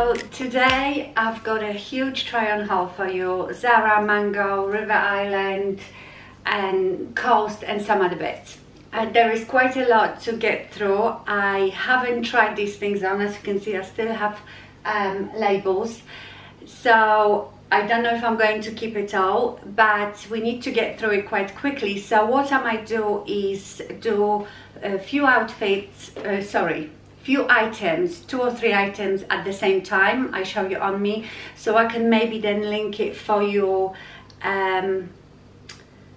So today I've got a huge try on haul for you. Zara, Mango, River Island and Coast and some other bits. And there is quite a lot to get through. I haven't tried these things on. As you can see, I still have labels. So I don't know if I'm going to keep it all, but we need to get through it quite quickly. So what I might do is do a few outfits, few items, 2 or 3 items at the same time. I show you on me, so I can maybe then link it for you,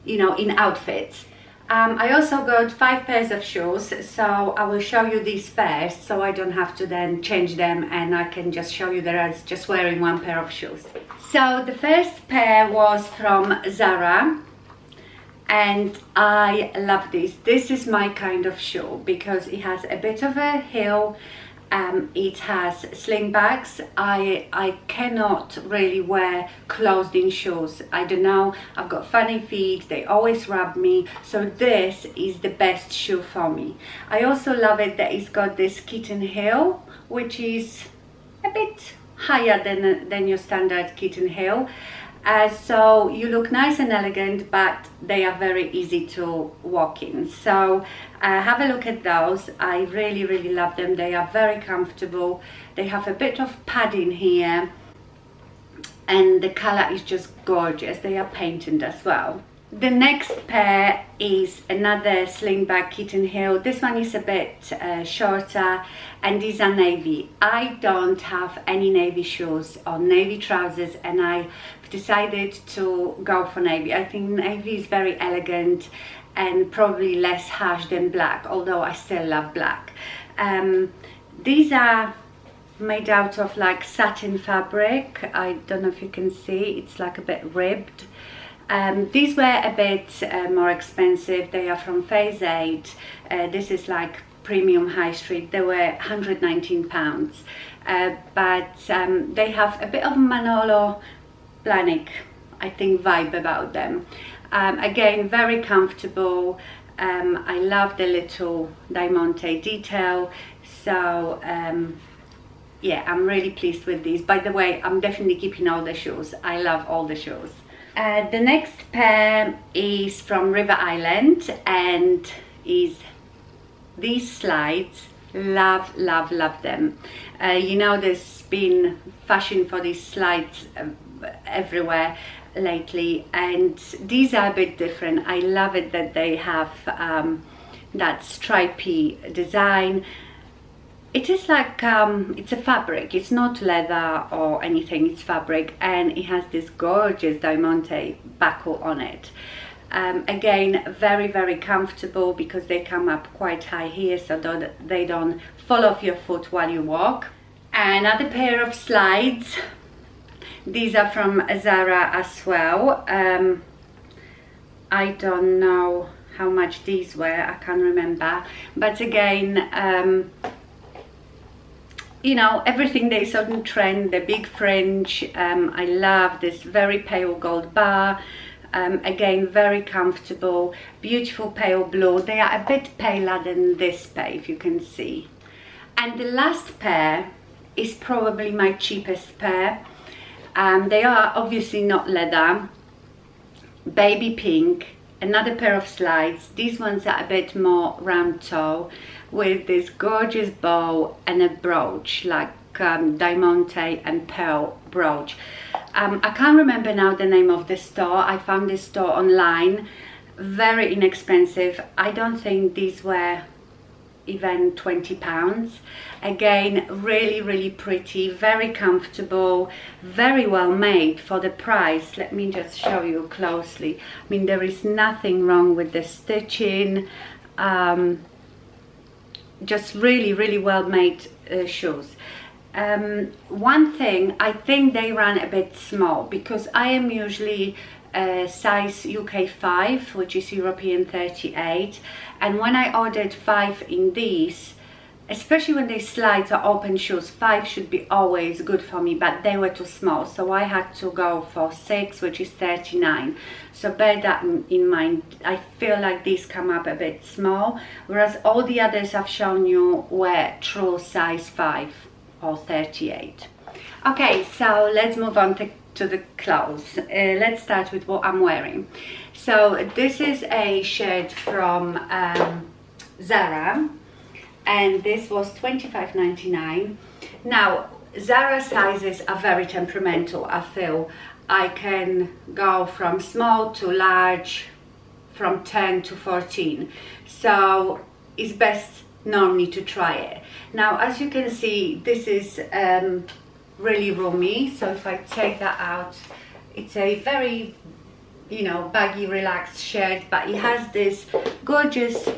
you know, in outfits. I also got 5 pairs of shoes, so I will show you these first, so I don't have to then change them and I can just show you the rest just wearing 1 pair of shoes. So the first pair was from Zara. And I love this. This is my kind of shoe because it has a bit of a heel, it has sling bags. I cannot really wear closed-in shoes. I don't know, I've got funny feet, they always rub me, so this is the best shoe for me. I also love it that it's got this kitten heel, which is a bit higher than your standard kitten heel. So you look nice and elegant, but they are very easy to walk in. So have a look at those. I really, really love them. They are very comfortable. They have a bit of padding here and the color is just gorgeous. They are painted as well. The next pair is another sling bag kitten heel. This one is a bit shorter and these are navy. I don't have any navy shoes or navy trousers and I've decided to go for navy. I think navy is very elegant and probably less harsh than black, although I still love black. These are made out of like satin fabric. I don't know if you can see, it's like a bit ribbed. These were a bit more expensive. They are from Phase 8. This is like premium high street. They were £119, but they have a bit of Manolo Blahnik, I think, vibe about them. Again, very comfortable. I love the little diamante detail. So yeah, I'm really pleased with these. By the way, I'm definitely keeping all the shoes. I love all the shoes. The next pair is from River Island and is these slides. Love, love, love them. You know, there's been fashion for these slides everywhere lately, and these are a bit different. I love it that they have that stripy design. It is like, it's a fabric, it's not leather or anything, it's fabric, and it has this gorgeous diamante buckle on it. Again, very, very comfortable because they come up quite high here so that they don't fall off your foot while you walk. Another pair of slides. These are from Zara as well. I don't know how much these were, I can't remember, but again, you know, everything they sort of trend, the big fringe. I love this very pale gold bar. Again, very comfortable, beautiful pale blue. They are a bit paler than this pair, if you can see. And the last pair is probably my cheapest pair. They are obviously not leather. Baby pink. Another pair of slides. These ones are a bit more round toe with this gorgeous bow and a brooch, like diamante and pearl brooch. I can't remember now the name of the store. I found this store online, very inexpensive. I don't think these were even £20. Again, really, really pretty, very comfortable, very well made for the price. Let me just show you closely. I mean, there is nothing wrong with the stitching. Just really, really well made shoes. One thing, I think they ran a bit small because I am usually size UK 5, which is European 38, and when I ordered 5 in these, especially when these slides are open shoes, 5 should be always good for me, but they were too small, so I had to go for 6, which is 39. So bear that in mind. I feel like these come up a bit small, whereas all the others I've shown you were true size 5 or 38. Okay, so let's move on to the clothes. Let's start with what I'm wearing. So this is a shirt from Zara, and this was $25.99. Now Zara sizes are very temperamental. I feel I can go from small to large, from 10 to 14, so it's best normally to try it. Now as you can see, this is really roomy, so if I take that out, it's a very, you know, baggy, relaxed shirt, but it has this gorgeous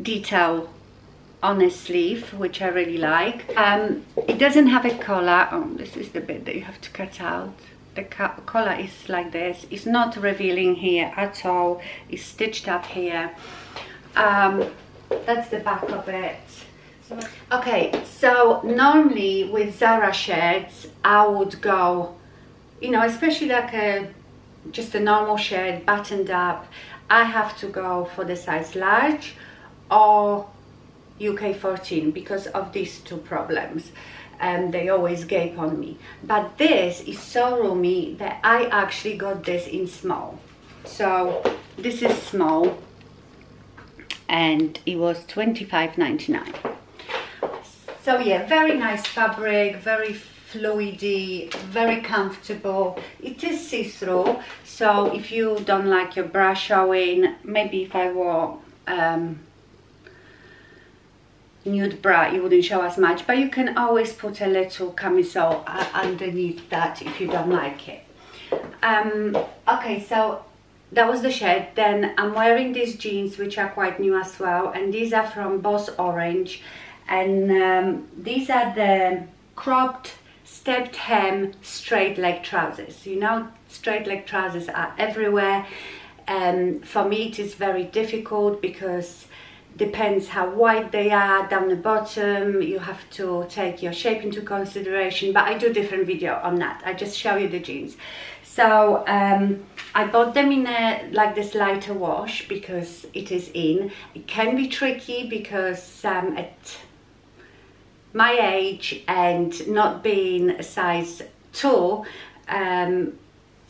detail on a sleeve, which I really like. It doesn't have a collar. Oh, this is the bit that you have to cut out. The collar is like this. It's not revealing here at all. It's stitched up here. That's the back of it. Okay, so normally with Zara shirts, I would go, you know, especially like just a normal shirt buttoned up, I have to go for the size large or UK 14, because of these two problems, and they always gape on me. But this is so roomy that I actually got this in small. So this is small, and it was $25.99. so yeah, very nice fabric, very fluidy, very comfortable. It is see-through, so if you don't like your bra showing, maybe if I wore nude bra, you wouldn't show as much, but you can always put a little camisole underneath that if you don't like it. Okay, so that was the shirt. Then I'm wearing these jeans, which are quite new as well, and these are from Boss Orange, and these are the cropped stepped hem straight leg trousers. You know, straight leg trousers are everywhere, and for me it is very difficult because depends how wide they are down the bottom. You have to take your shape into consideration, but I do different video on that. I just show you the jeans. So I bought them in a like this lighter wash because it is in. It can be tricky because at my age and not being a size 2,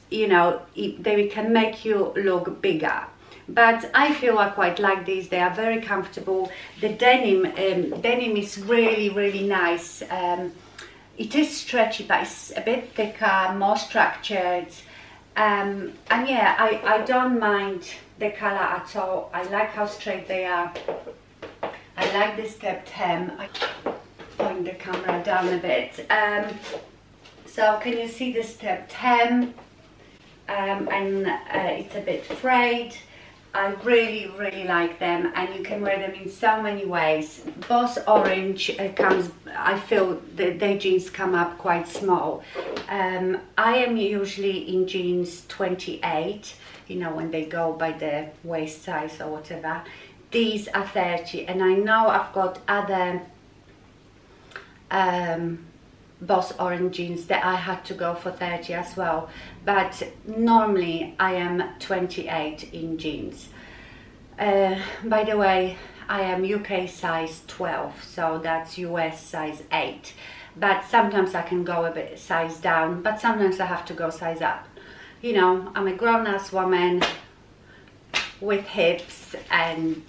you know, they can make you look bigger. But I feel I quite like these. They are very comfortable. The denim is really nice. It is stretchy, but it's a bit thicker, more structured, and yeah, I don't mind the color at all. I like how straight they are. I like the stepped hem. I point the camera down a bit. So can you see the stepped hem? And it's a bit frayed. I really like them, and you can wear them in so many ways. Boss Orange comes, I feel that their jeans come up quite small. I am usually in jeans 28, you know, when they go by the waist size or whatever. These are 30, and I know I've got other Boss Orange jeans that I had to go for 30 as well, but normally I am 28 in jeans. By the way, I am UK size 12, so that's US size 8, but sometimes I can go a bit size down, but sometimes I have to go size up. You know, I'm a grown-ass woman with hips and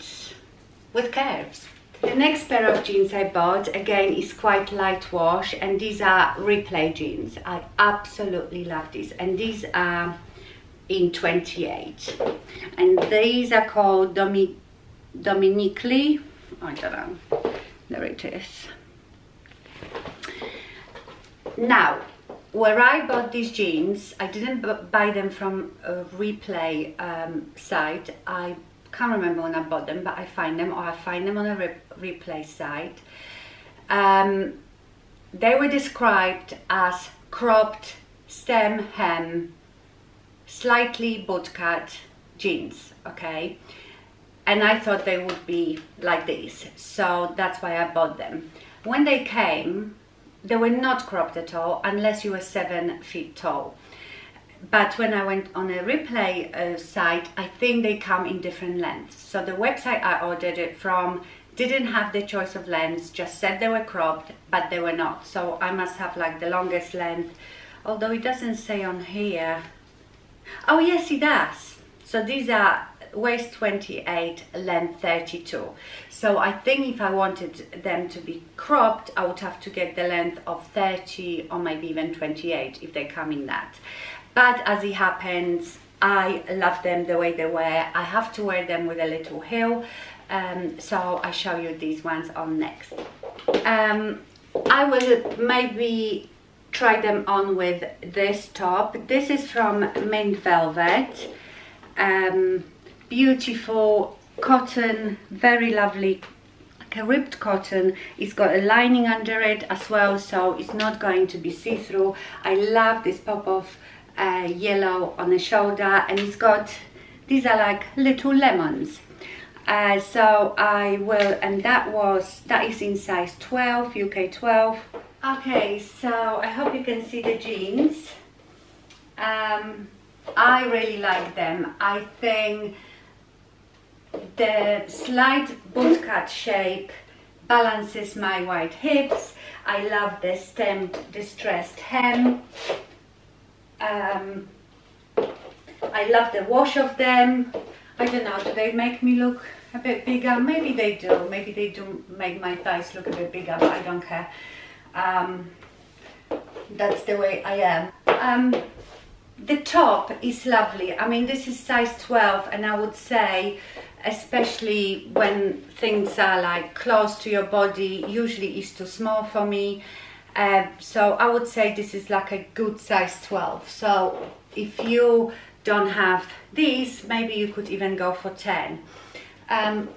with curves. The next pair of jeans I bought, again, is quite light wash, and these are Replay jeans. I absolutely love these, and these are in 28, and these are called Dominique. I don't know, there it is. Now, where I bought these jeans, I didn't buy them from a Replay site. I can't remember when I bought them, but I find them, or I find them on a Replay site. They were described as cropped stem hem, slightly boot cut jeans, okay, and I thought they would be like these, so that's why I bought them. When they came, they were not cropped at all, unless you were 7 feet tall. But when I went on a Replay site, I think they come in different lengths. So the website I ordered it from didn't have the choice of lengths, just said they were cropped, but they were not. So I must have like the longest length, although it doesn't say on here. Oh yes, it does. So these are waist 28, length 32. So I think if I wanted them to be cropped, I would have to get the length of 30 or maybe even 28 if they come in that. But as it happens, I love them the way they were. I have to wear them with a little heel, so I show you these ones on next. I will maybe try them on with this top. This is from Mint Velvet. Beautiful cotton, very lovely, like a ripped cotton. It's got a lining under it as well, so it's not going to be see-through. I love this pop of yellow on the shoulder, and it's got, these are like little lemons. So I will, and that is in size 12, UK 12. Okay, so I hope you can see the jeans. I really like them. I think the slight bootcut shape balances my wide hips. I love the stamped distressed hem. I love the wash of them. I don't know, do they make me look a bit bigger? Maybe they do. Maybe they do make my thighs look a bit bigger, but I don't care. That's the way I am. The top is lovely. I mean, this is size 12, and I would say, especially when things are like close to your body, usually it's too small for me. So I would say this is like a good size 12. So if you don't have these, maybe you could even go for 10.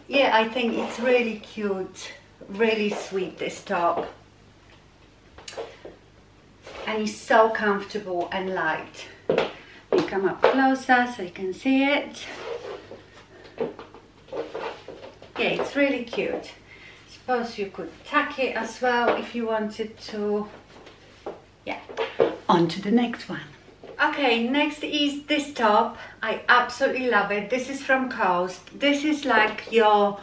Yeah, I think it's really cute, really sweet, this top. And it's so comfortable and light. You come up closer so you can see it. Yeah, it's really cute. Suppose you could tuck it as well if you wanted to. Yeah, on to the next one. Okay, next is this top. I absolutely love it. This is from Coast. This is like your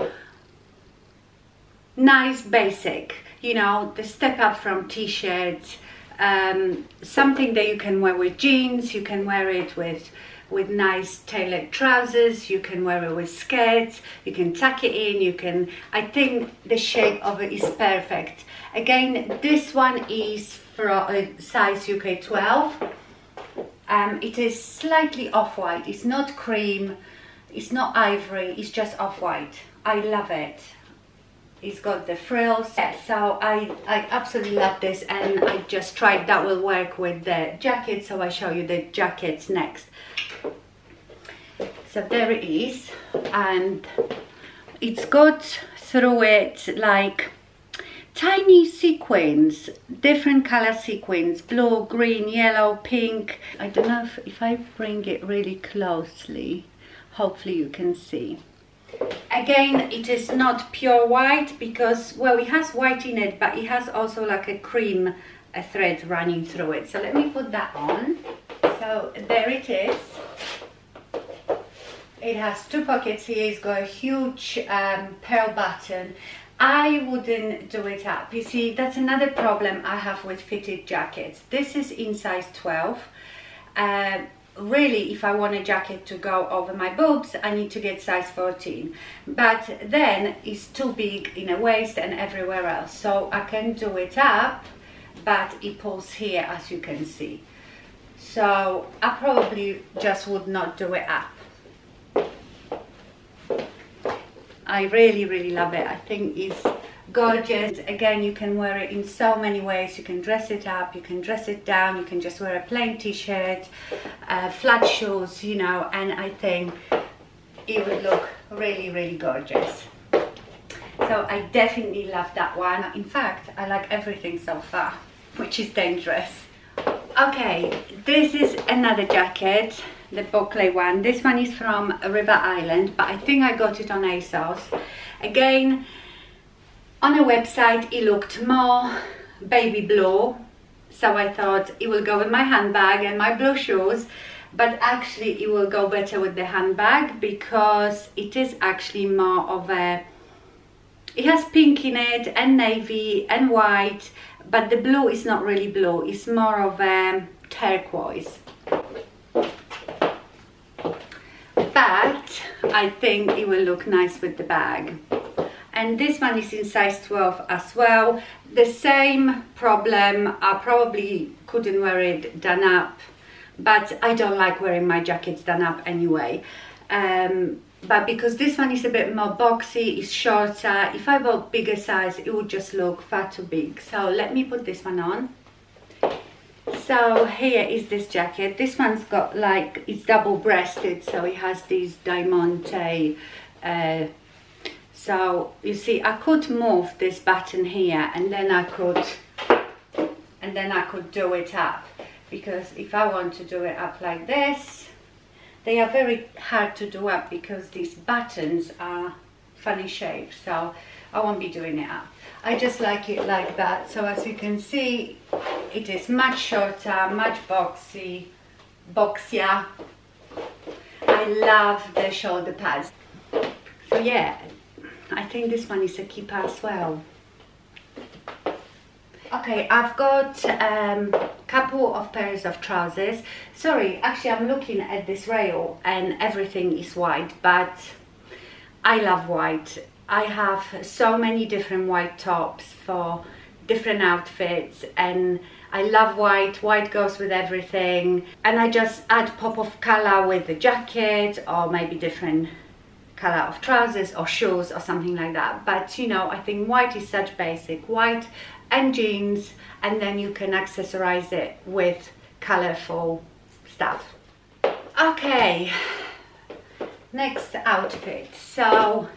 nice basic, you know, the step up from t-shirts. Something that you can wear with jeans, you can wear it with nice tailored trousers, you can wear it with skirts, you can tuck it in, you can, I think the shape of it is perfect. Again, this one is for size UK 12. It is slightly off-white, it's not cream, it's not ivory, it's just off-white. I love it. It's got the frills, so I absolutely love this, and I just tried that will work with the jacket, so I show you the jackets next. So there it is, and it's got through it like tiny sequins, different color sequins, blue, green, yellow, pink. I don't know if I bring it really closely, hopefully you can see. Again, it is not pure white because, well, it has white in it, but it has also like a cream thread running through it. So let me put that on. So there it is. It has two pockets here. It's got a huge pearl button. I wouldn't do it up. You see, that's another problem I have with fitted jackets. This is in size 12. Really, if I want a jacket to go over my boobs, I need to get size 14, but then it's too big in a waist and everywhere else, so I can do it up, but it pulls here as you can see, so I probably just would not do it up. I really love it. I think it's gorgeous. Again, you can wear it in so many ways. You can dress it up, you can dress it down, you can just wear a plain t-shirt, flat shoes, you know, and I think it would look really gorgeous. So I definitely love that one. In fact, I like everything so far, which is dangerous. Okay, this is another jacket, the Boucle one. This one is from River Island, but I think I got it on ASOS. Again, on a website it looked more baby blue, so I thought it will go with my handbag and my blue shoes, but actually it will go better with the handbag because it is actually more of a It has pink in it and navy and white, but the blue is not really blue, it's more of a turquoise. But I think it will look nice with the bag. And this one is in size 12 as well. The same problem, I probably couldn't wear it done up, but I don't like wearing my jackets done up anyway. But because this one is a bit more boxy, it's shorter, if I bought bigger size, it would just look far too big. So let me put this one on. So here is this jacket. This one's got like, it's double-breasted, so it has these diamante. So you see, I could move this button here, and then I could do it up, because if I want to do it up like this, they are very hard to do up because these buttons are funny shapes. So I won't be doing it up. I just like it like that. So as you can see, it is much shorter, much boxier. I love the shoulder pads. So yeah, I think this one is a keeper as well. Okay, I've got couple of pairs of trousers. Sorry, actually I'm looking at this rail and everything is white, but I love white. I have so many different white tops for different outfits, and I love white. White goes with everything, and I just add pop of color with the jacket, or maybe different color of trousers or shoes or something like that. But you know, I think white is such basic. White and jeans, and then you can accessorize it with colorful stuff. Okay, next outfit. So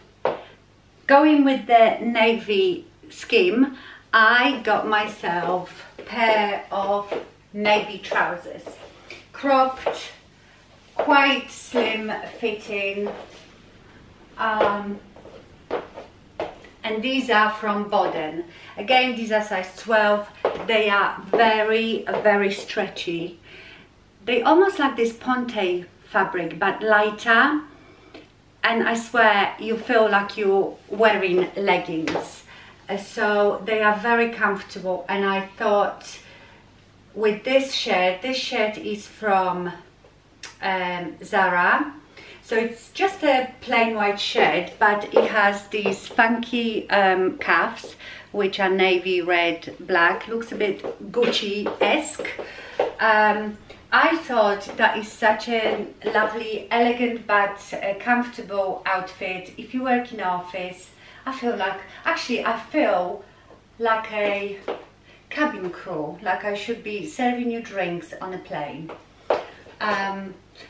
going with the navy scheme, I got myself a pair of navy trousers, cropped, quite slim fitting, and these are from Boden. Again, these are size 12. They are very, very stretchy. They almost like this Ponte fabric, but lighter. And I swear, you feel like you're wearing leggings. So they are very comfortable. And I thought with this shirt is from Zara. So it's just a plain white shirt, but it has these funky cuffs, which are navy, red, black. Looks a bit Gucci-esque. I thought that is such a lovely, elegant, but comfortable outfit. If you work in an office, I feel like a cabin crew, like I should be serving you drinks on a plane.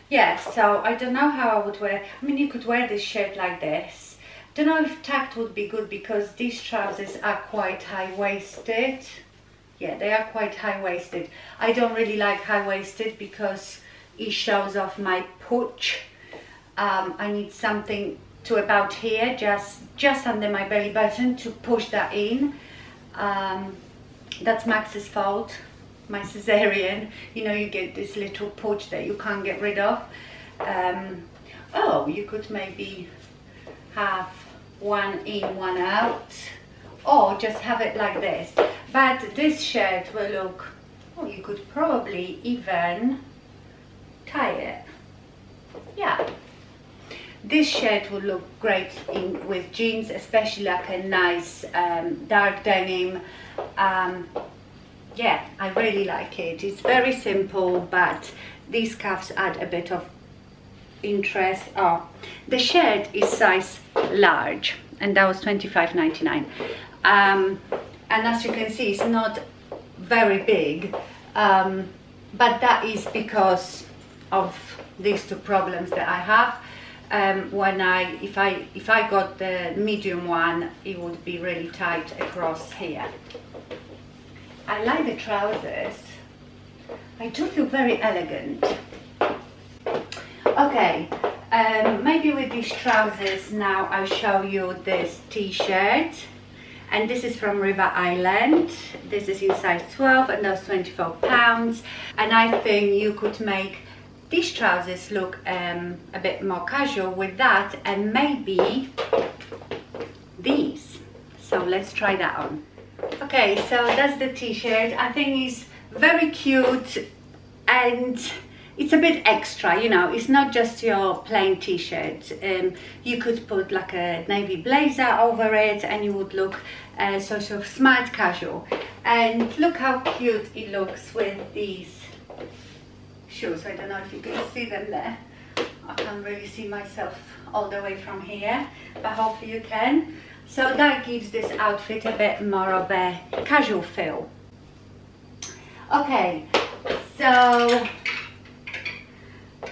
Yeah, so I don't know how I would wear. I mean, you could wear this shirt like this. Don't know if tucked would be good, because these trousers are quite high-waisted. Yeah, they are quite high-waisted. I don't really like high-waisted because it shows off my pooch. I need something to about here, just under my belly button, to push that in. That's Max's fault. My cesarean, you know, you get this little pouch that you can't get rid of. Oh, you could maybe have one in, one out, or just have it like this. But this shirt will look, oh, you could probably even tie it. Yeah, this shirt will look great in with jeans, especially like a nice dark denim. Yeah, I really like it. It's very simple, but these cuffs add a bit of interest. Oh, the shirt is size large, and that was £25.99. And as you can see, it's not very big, but that is because of these two problems that I have. If I got the medium one, it would be really tight across here. I like the trousers. I do feel very elegant. Okay, maybe with these trousers now I'll show you this t-shirt. And this is from River Island. This is in size 12, and that's £24. And I think you could make these trousers look a bit more casual with that, and maybe these. so let's try that on. Okay, so that's the t-shirt. I think it's very cute and it's a bit extra, you know, it's not just your plain t-shirt. You could put like a navy blazer over it and you would look sort of smart casual. And look how cute it looks with these shoes. I don't know if you can see them there. I can't really see myself all the way from here, but hopefully you can. So that gives this outfit a bit more of a casual feel. Okay, so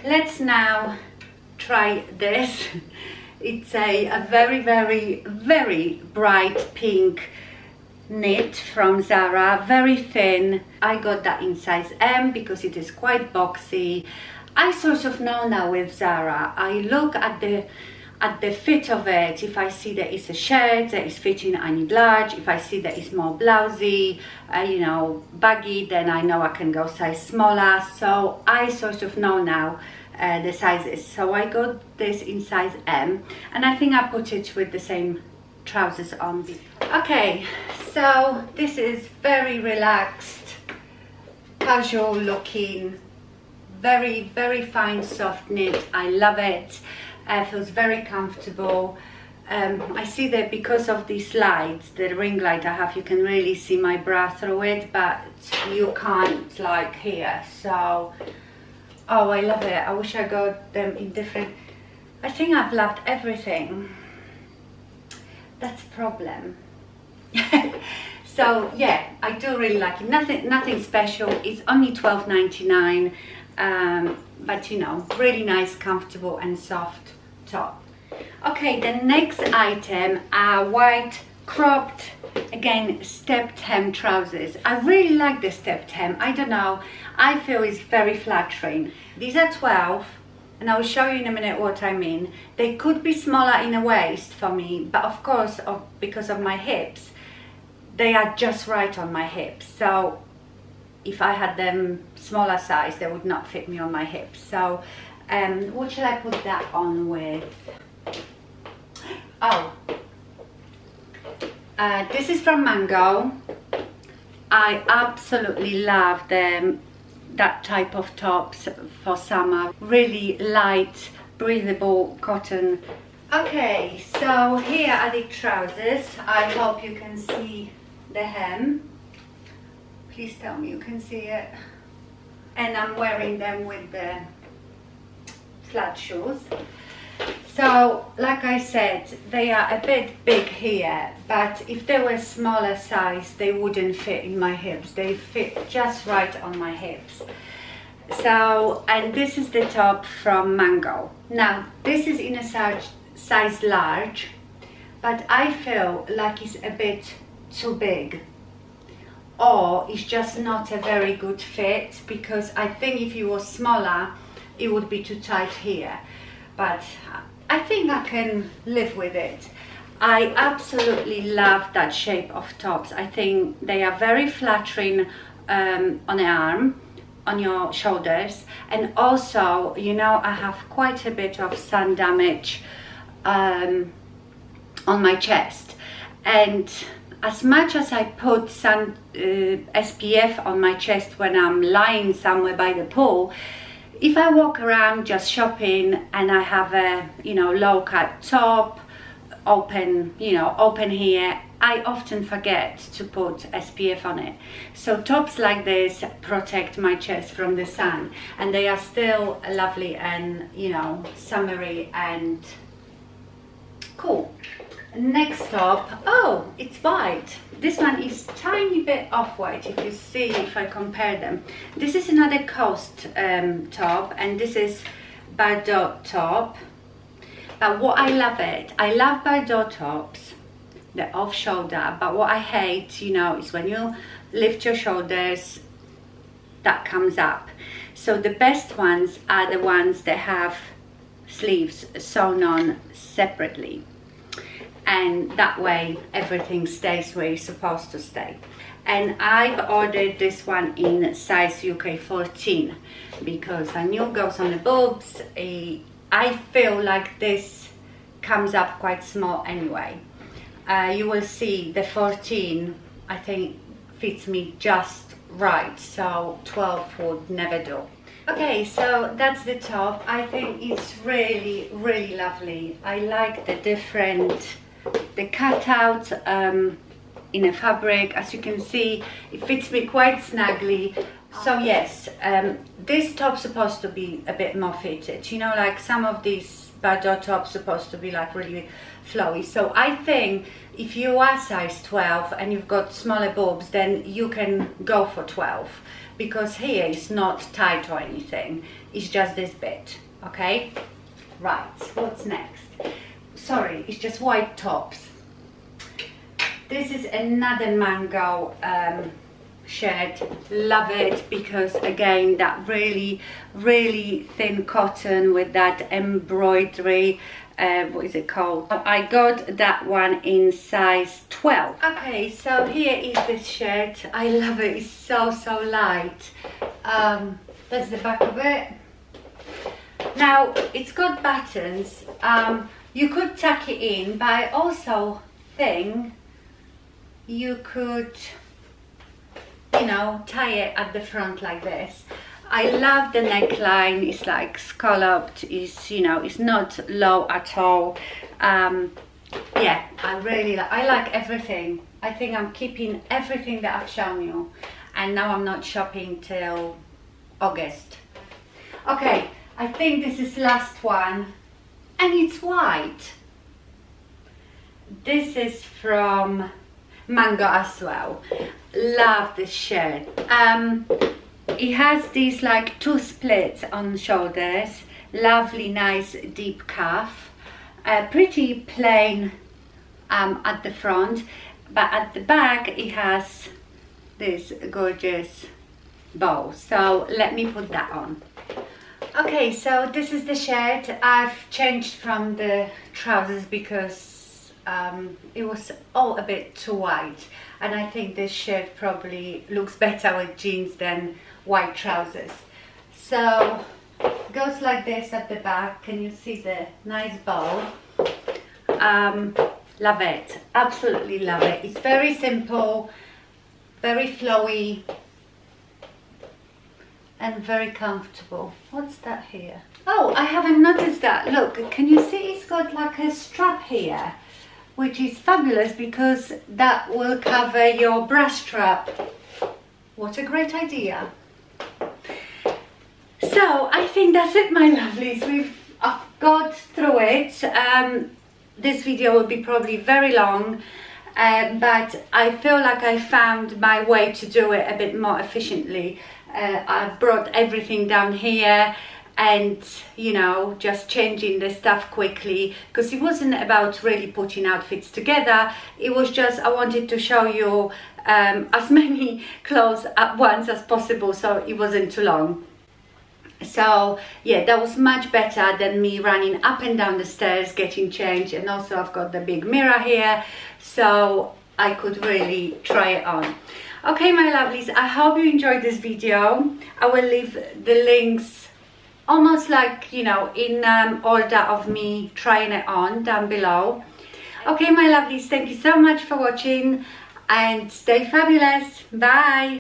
let's now try this. It's a very, very, very bright pink knit from Zara, very thin. I got that in size M because it is quite boxy. I sort of know now with Zara, I look at the fit of it. If I see that it's a shirt that is fitting, I need large. If I see that it's more blousy, you know, baggy, then I know I can go size smaller. So I sort of know now the sizes. So I got this in size M, and I think I put it with the same trousers on. Okay, so this is very relaxed, casual looking, very, very fine soft knit. I love it. Feels very comfortable. I see that because of these lights, the ring light I have, you can really see my bra through it, but you can't like here. So, oh, I love it. I wish I got them in different. I think I've loved everything. That's a problem. So yeah, I do really like it. Nothing special. It's only $12.99, but you know, really nice, comfortable and soft top. Okay, the next item are white cropped, again, stepped hem trousers. I really like the stepped hem. I don't know, I feel it's very flattering. These are 12, and I'll show you in a minute what I mean. They could be smaller in the waist for me, but of course, because of my hips, they are just right on my hips. So if I had them smaller size, they would not fit me on my hips. So what shall I put that on with? Oh, this is from Mango. I absolutely love them, that type of tops for summer, really light, breathable cotton. Okay, so here are the trousers. I hope you can see the hem. Please tell me you can see it. And I'm wearing them with the flat shoes. So, like I said, they are a bit big here, but if they were smaller size, they wouldn't fit in my hips. They fit just right on my hips. So, and this is the top from Mango. Now, this is in a size large, but I feel like it's a bit too big, or it's just not a very good fit, because I think if you were smaller, it would be too tight here, but I think I can live with it. I absolutely love that shape of tops. I think they are very flattering on the arm, on your shoulders, and also, you know, I have quite a bit of sun damage on my chest, and as much as I put sun SPF on my chest when I'm lying somewhere by the pool, if I walk around just shopping and I have a, you know, low cut top, open, you know, open here, I often forget to put SPF on it. So tops like this protect my chest from the sun, and they are still lovely and, you know, summery and cool. Next top, oh, it's white. This one is tiny bit off-white, if you see, if I compare them. This is another Coast top, and this is Bordeaux top. But what I love it, I love Bordeaux tops, the off-shoulder, but what I hate, you know, is when you lift your shoulders, that comes up. So the best ones are the ones that have sleeves sewn on separately, and that way everything stays where it's supposed to stay. And I've ordered this one in size UK 14 because I knew it goes on the boobs. I feel like this comes up quite small anyway. you will see the 14 I think fits me just right, so 12 would never do. Okay, so that's the top. I think it's really lovely. I like the cutouts in a fabric. As you can see, it fits me quite snugly. So yes, this top's supposed to be a bit more fitted, you know, like some of these bado tops supposed to be like really flowy. So I think if you are size 12 and you've got smaller boobs, then you can go for 12, because here it's not tight or anything, it's just this bit. Okay, right, what's next? Sorry, it's just white tops. This is another Mango shirt. Love it, because again, that really thin cotton with that embroidery, what is it called? I got that one in size 12. Okay, so here is this shirt. I love it, it's so light. That's the back of it. Now it's got buttons. You could tuck it in, but I also think you could, you know, tie it at the front like this. I love the neckline, it's like scalloped, it's, you know, it's not low at all. Yeah, I really like, I like everything. I think I'm keeping everything that I've shown you, and now I'm not shopping till August. Okay, I think this is last one, and it's white. This is from Mango as well. Love this shirt. It has these like two slits on shoulders, lovely nice deep cuff, pretty plain at the front, but at the back it has this gorgeous bow. So let me put that on. Okay, so this is the shirt. I've changed from the trousers because it was all a bit too white, and I think this shirt probably looks better with jeans than white trousers. So it goes like this at the back. Can you see the nice bow? Love it, absolutely love it. It's very simple, very flowy, and very comfortable. What's that here? Oh, I haven't noticed that. Look, can you see it's got like a strap here, which is fabulous, because that will cover your bra strap. What a great idea. So I think that's it, my lovelies. I've got through it. This video will be probably very long, but I feel like I found my way to do it a bit more efficiently. I've brought everything down here, and you know, just changing the stuff quickly, because it wasn't about really putting outfits together. It was just I wanted to show you as many clothes at once as possible, so it wasn't too long. So yeah, that was much better than me running up and down the stairs getting changed, and also I've got the big mirror here, so I could really try it on. Okay, my lovelies, I hope you enjoyed this video. I will leave the links almost like, you know, in order of me trying it on down below. Okay, my lovelies, thank you so much for watching, and stay fabulous. Bye.